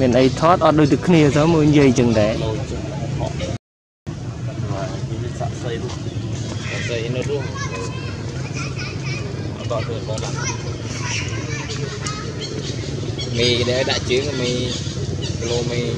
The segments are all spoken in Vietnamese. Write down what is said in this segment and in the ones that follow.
mình ấy thoát ở đôi từ kia thôi mới dây chừng đấy. Mì để đại chiến mì lô mì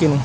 Cái này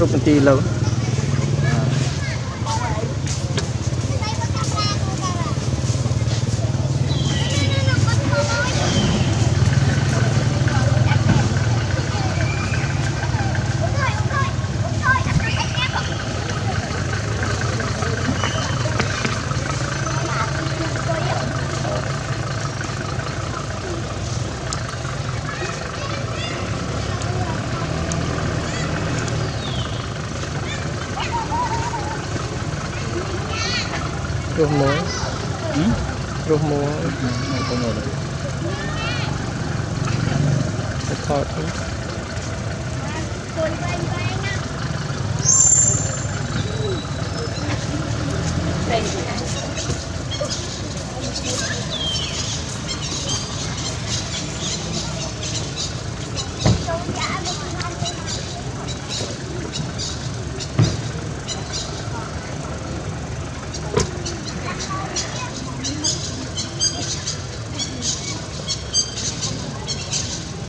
Lúc mình đi lâu ruột muối không có ngồi được.